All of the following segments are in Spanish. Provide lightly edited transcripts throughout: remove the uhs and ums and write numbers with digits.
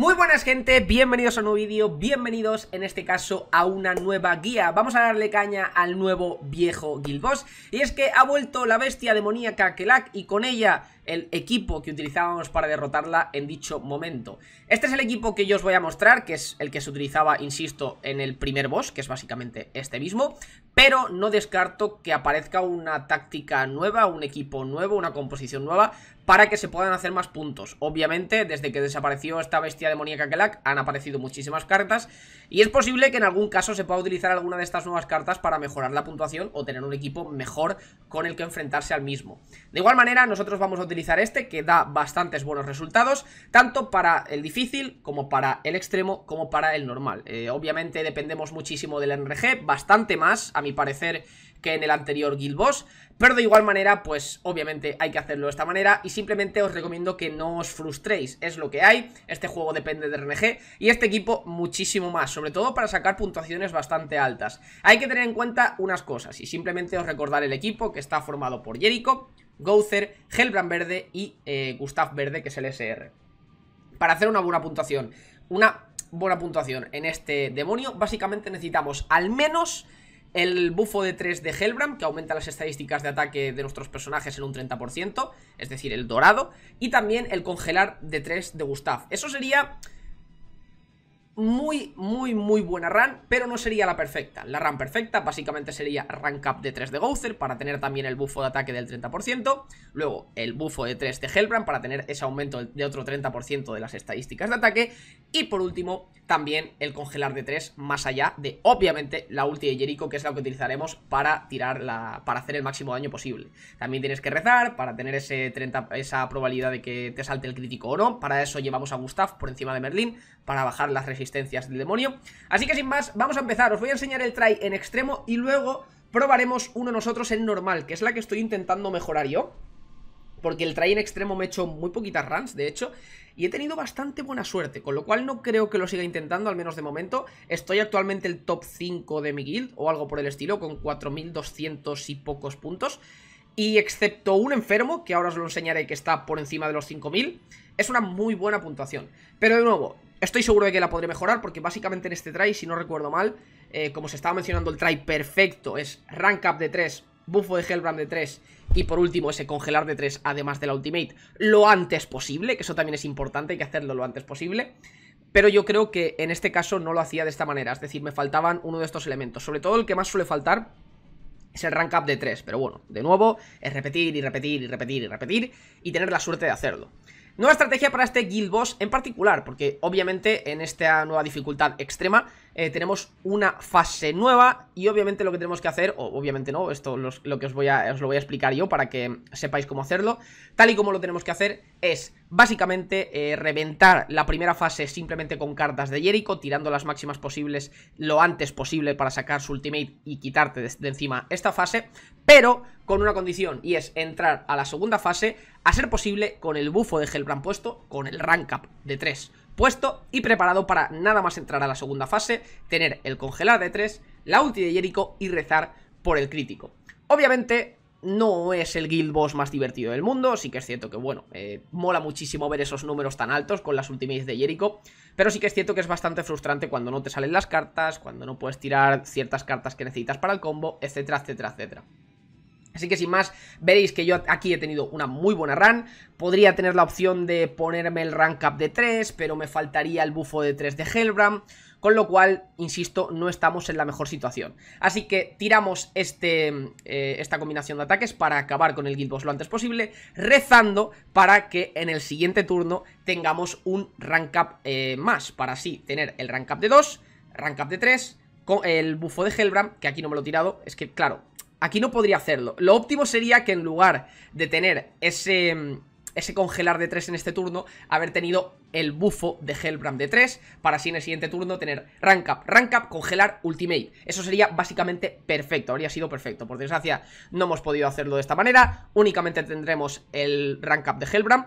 Muy buenas gente, bienvenidos a un nuevo vídeo, bienvenidos en este caso a una nueva guía. Vamos a darle caña al nuevo viejo Gilboss, y es que ha vuelto la bestia demoníaca Kelak y con ella el equipo que utilizábamos para derrotarla en dicho momento. Este es el equipo que yo os voy a mostrar, que es el que se utilizaba, insisto, en el primer boss, que es básicamente este mismo, pero no descarto que aparezca una táctica nueva, un equipo nuevo, una composición nueva, para que se puedan hacer más puntos. Obviamente, desde que desapareció esta bestia demoníaca Kelak han aparecido muchísimas cartas, y es posible que en algún caso se pueda utilizar alguna de estas nuevas cartas para mejorar la puntuación o tener un equipo mejor con el que enfrentarse al mismo. De igual manera, nosotros vamos a utilizar este, que da bastantes buenos resultados, tanto para el difícil como para el extremo como para el normal. Obviamente dependemos muchísimo del NRG, bastante más a mi parecer que en el anterior Gilboss, pero de igual manera pues obviamente hay que hacerlo de esta manera, y simplemente os recomiendo que no os frustréis, es lo que hay. Este juego depende de RNG y este equipo muchísimo más, sobre todo para sacar puntuaciones bastante altas. Hay que tener en cuenta unas cosas, y simplemente os recordar el equipo, que está formado por Jericho, Gowther, Helbram verde y Gustaf verde, que es el SR. Para hacer una buena puntuación, en este demonio básicamente necesitamos al menos el bufo de 3 de Helbram, que aumenta las estadísticas de ataque de nuestros personajes en un 30%, es decir, el dorado, y también el congelar de 3 de Gustaf. Eso sería muy buena run, pero no sería la perfecta. La run perfecta básicamente sería rank up de 3 de Gowther para tener también el bufo de ataque del 30%, luego el bufo de 3 de Helbram para tener ese aumento de otro 30% de las estadísticas de ataque, y por último también el congelar de 3, más allá de obviamente la ulti de Jericho, que es la que utilizaremos para tirar para hacer el máximo daño posible. También tienes que rezar para tener esa probabilidad de que te salte el crítico o no. Para eso llevamos a Gustaf por encima de Merlin para bajar las resistencias del demonio. Así que sin más, vamos a empezar. Os voy a enseñar el try en extremo y luego probaremos uno nosotros en normal, que es la que estoy intentando mejorar yo, porque el try en extremo me he hecho muy poquitas runs, de hecho, y he tenido bastante buena suerte, con lo cual no creo que lo siga intentando, al menos de momento. Estoy actualmente el top 5 de mi guild o algo por el estilo, con 4200 y pocos puntos, y excepto un enfermo, que ahora os lo enseñaré, que está por encima de los 5000, es una muy buena puntuación. Pero de nuevo, estoy seguro de que la podré mejorar, porque básicamente en este try, si no recuerdo mal, como se estaba mencionando, el try perfecto es rank up de 3, buffo de Helbram de 3 y por último ese congelar de 3, además de la ultimate, lo antes posible, que eso también es importante, hay que hacerlo lo antes posible. Pero yo creo que en este caso no lo hacía de esta manera, es decir, me faltaban uno de estos elementos, sobre todo el que más suele faltar es el rank up de 3, pero bueno, de nuevo, es repetir y repetir y repetir y repetir y tener la suerte de hacerlo. Nueva estrategia para este Gilboss en particular, porque obviamente en esta nueva dificultad extrema tenemos una fase nueva, y obviamente lo que tenemos que hacer, o obviamente no, esto os lo voy a explicar yo para que sepáis cómo hacerlo. Tal y como lo tenemos que hacer es básicamente reventar la primera fase simplemente con cartas de Jericho, tirando las máximas posibles lo antes posible para sacar su ultimate y quitarte de encima esta fase, pero con una condición, y es entrar a la segunda fase a ser posible con el bufo de Helbram puesto, con el rank up de 3 puesto y preparado para nada más entrar a la segunda fase, tener el congelar de 3, la ulti de Jericho y rezar por el crítico. Obviamente no es el Guild Boss más divertido del mundo, sí que es cierto que, bueno, mola muchísimo ver esos números tan altos con las ultimates de Jericho, pero sí que es cierto que es bastante frustrante cuando no te salen las cartas, cuando no puedes tirar ciertas cartas que necesitas para el combo, etcétera, etcétera, etcétera. Así que sin más, veréis que yo aquí he tenido una muy buena run. Podría tener la opción de ponerme el rank up de 3, pero me faltaría el bufo de 3 de Helbram, con lo cual, insisto, no estamos en la mejor situación. Así que tiramos esta combinación de ataques para acabar con el Gilboss lo antes posible, rezando para que en el siguiente turno tengamos un rank up más, para así tener el rank up de 2, rank up de 3, con el bufo de Helbram, que aquí no me lo he tirado, es que claro, aquí no podría hacerlo. Lo óptimo sería que en lugar de tener ese congelar de 3 en este turno, haber tenido el bufo de Helbram de 3, para así en el siguiente turno tener rank up, congelar, ultimate. Eso sería básicamente perfecto, habría sido perfecto. Por desgracia no hemos podido hacerlo de esta manera, únicamente tendremos el rank up de Helbram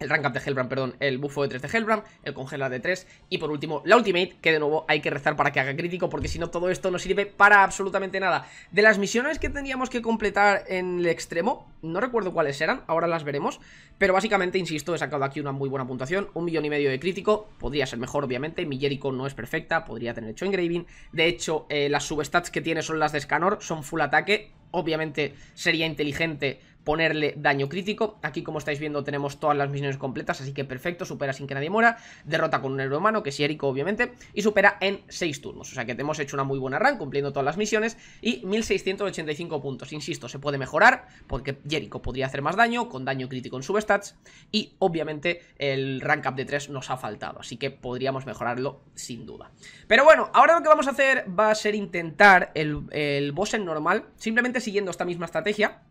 el rank up de Helbram, perdón, el bufo de 3 de Helbram, el congela de 3 y por último la ultimate, que de nuevo hay que rezar para que haga crítico, porque si no todo esto no sirve para absolutamente nada. De las misiones que teníamos que completar en el extremo, no recuerdo cuáles eran, ahora las veremos, pero básicamente, insisto, he sacado aquí una muy buena puntuación, 1,5 millones de crítico, podría ser mejor obviamente, mi Jericho no es perfecta, podría tener hecho engraving, de hecho las substats que tiene son las de Scanor, son full ataque, obviamente sería inteligente ponerle daño crítico. Aquí, como estáis viendo, tenemos todas las misiones completas, así que perfecto, supera sin que nadie muera, derrota con un héroe humano, que es Jericho obviamente, y supera en 6 turnos, o sea que te hemos hecho una muy buena run, cumpliendo todas las misiones, y 1.685 puntos, insisto, se puede mejorar, porque Jericho podría hacer más daño, con daño crítico en substats, y obviamente el rank up de 3 nos ha faltado, así que podríamos mejorarlo sin duda. Pero bueno, ahora lo que vamos a hacer va a ser intentar el boss en normal, simplemente siguiendo esta misma estrategia,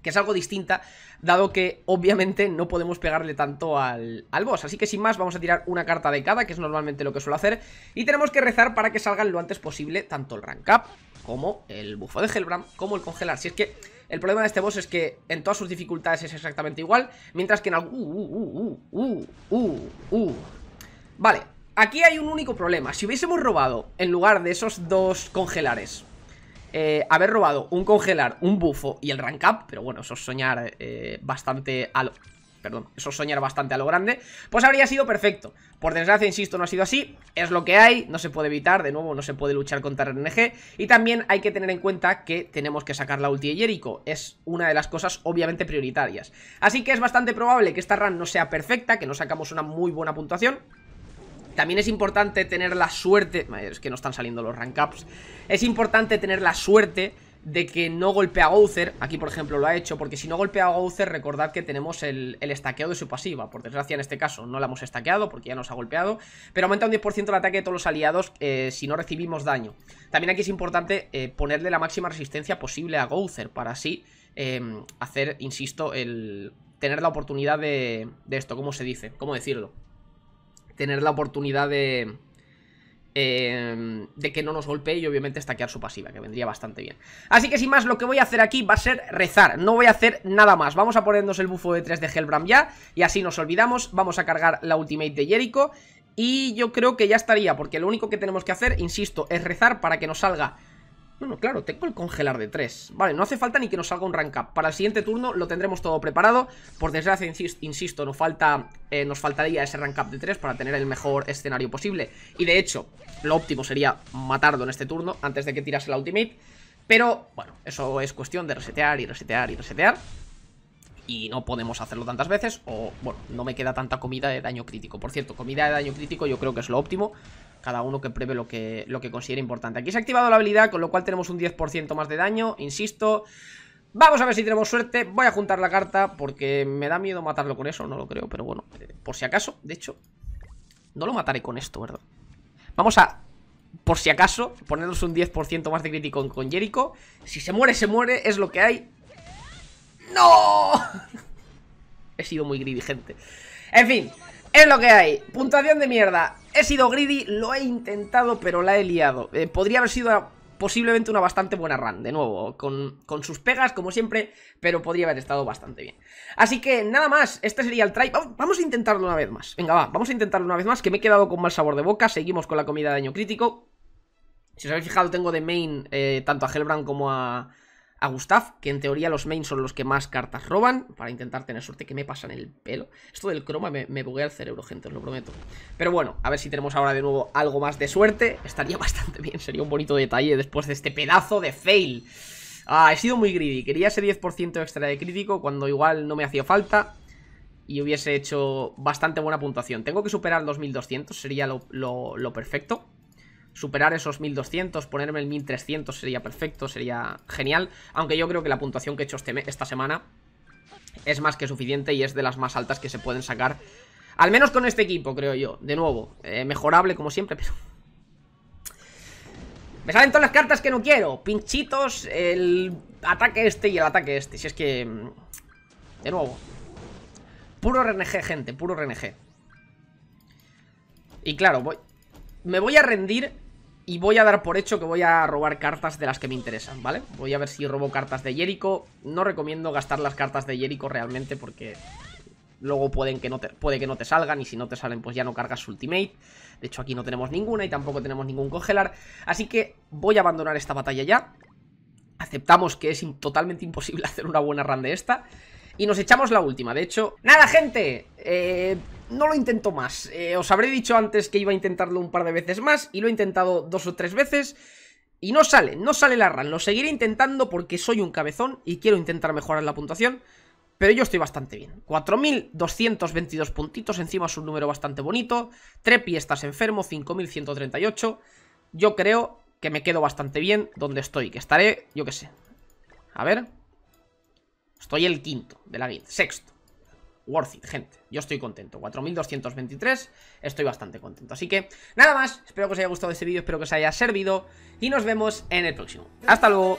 que es algo distinta, dado que obviamente no podemos pegarle tanto al boss. Así que sin más vamos a tirar una carta de cada, que es normalmente lo que suelo hacer, y tenemos que rezar para que salgan lo antes posible tanto el rank up, como el bufo de Helbram, como el congelar. Si es que el problema de este boss es que en todas sus dificultades es exactamente igual, mientras que en algún... Vale, aquí hay un único problema. Si hubiésemos robado, en lugar de esos dos congelares, haber robado un congelar, un bufo y el rank up, pero bueno, eso es soñar bastante a lo... Perdón, eso es soñar bastante a lo grande, pues habría sido perfecto. Por desgracia, insisto, no ha sido así, es lo que hay, no se puede evitar, de nuevo no se puede luchar contra el RNG, y también hay que tener en cuenta que tenemos que sacar la ulti de Jericho, es una de las cosas obviamente prioritarias. Así que es bastante probable que esta run no sea perfecta, que no sacamos una muy buena puntuación. También es importante tener la suerte... Es que no están saliendo los rank ups. Es importante tener la suerte de que no golpea a Gowther. Aquí, por ejemplo, lo ha hecho, porque si no golpea a Gowther, recordad que tenemos el estaqueo de su pasiva. Por desgracia, en este caso, no la hemos estaqueado porque ya nos ha golpeado, pero aumenta un 10% el ataque de todos los aliados si no recibimos daño. También aquí es importante ponerle la máxima resistencia posible a Gowther, para así hacer, insisto, tener la oportunidad de esto, ¿cómo se dice? ¿Cómo decirlo? Tener la oportunidad de que no nos golpee y obviamente stackear su pasiva, que vendría bastante bien. Así que sin más, lo que voy a hacer aquí va a ser rezar, no voy a hacer nada más. Vamos a ponernos el bufo de 3 de Helbram ya, y así nos olvidamos. Vamos a cargar la ultimate de Jericho y yo creo que ya estaría, porque lo único que tenemos que hacer, insisto, es rezar para que nos salga... No, claro, tengo el congelar de 3. Vale, no hace falta ni que nos salga un rank up. Para el siguiente turno lo tendremos todo preparado. Por desgracia, insisto, nos faltaría ese rank up de 3 para tener el mejor escenario posible. Y de hecho, lo óptimo sería matarlo en este turno antes de que tirase la ultimate. Pero, bueno, eso es cuestión de resetear y resetear y resetear. Y no podemos hacerlo tantas veces. O, bueno, no me queda tanta comida de daño crítico. Por cierto, comida de daño crítico yo creo que es lo óptimo. Cada uno que pruebe lo que considere importante. Aquí se ha activado la habilidad, con lo cual tenemos un 10% más de daño, insisto. Vamos a ver si tenemos suerte. Voy a juntar la carta porque me da miedo matarlo con eso. No lo creo, pero bueno, por si acaso. De hecho, no lo mataré con esto, ¿verdad? Vamos a... Por si acaso, ponernos un 10% más de crítico con Jericho. Si se muere, se muere, es lo que hay. ¡No! He sido muy greedy, gente. En fin, es lo que hay. Puntuación de mierda. He sido greedy, lo he intentado, pero la he liado. Podría haber sido posiblemente una bastante buena run, de nuevo, con sus pegas, como siempre, pero podría haber estado bastante bien. Así que nada más, este sería el try. Vamos a intentarlo una vez más. Venga, va, vamos a intentarlo una vez más, que me he quedado con mal sabor de boca. Seguimos con la comida de daño crítico. Si os habéis fijado, tengo de main tanto a Helbram como a Gustaf, que en teoría los mains son los que más cartas roban, para intentar tener suerte. Que me pasan el pelo, esto del croma me buguea el cerebro, gente, os lo prometo. Pero bueno, a ver si tenemos ahora de nuevo algo más de suerte, estaría bastante bien, sería un bonito detalle después de este pedazo de fail. Ah, he sido muy greedy, quería ese 10% extra de crítico cuando igual no me hacía falta y hubiese hecho bastante buena puntuación. Tengo que superar los 1200, sería lo perfecto. Superar esos 1200, ponerme el 1300 sería perfecto, sería genial. Aunque yo creo que la puntuación que he hecho esta semana es más que suficiente y es de las más altas que se pueden sacar, al menos con este equipo, creo yo. De nuevo, mejorable como siempre, pero... Me salen todas las cartas que no quiero. Pinchitos, el ataque este y el ataque este. Si es que... De nuevo, puro RNG, gente, puro RNG. Y claro, me voy a rendir... Y voy a dar por hecho que voy a robar cartas de las que me interesan, ¿vale? Voy a ver si robo cartas de Jericho. No recomiendo gastar las cartas de Jericho realmente porque luego puede que no te salgan, y si no te salen pues ya no cargas su ultimate. De hecho aquí no tenemos ninguna y tampoco tenemos ningún congelar, así que voy a abandonar esta batalla ya. Aceptamos que es totalmente imposible hacer una buena run de esta y nos echamos la última. De hecho, nada gente, no lo intento más. Os habré dicho antes que iba a intentarlo un par de veces más y lo he intentado 2 o 3 veces y no sale la run. Lo seguiré intentando porque soy un cabezón y quiero intentar mejorar la puntuación, pero yo estoy bastante bien. 4.222 puntitos, encima es un número bastante bonito. Trepi estás enfermo, 5.138. Yo creo que me quedo bastante bien donde estoy, que estaré, yo qué sé. A ver. Estoy el quinto de la guild, sexto. Worth it, gente. Yo estoy contento. 4.223, estoy bastante contento. Así que, nada más. Espero que os haya gustado este vídeo, espero que os haya servido. Y nos vemos en el próximo. Hasta luego.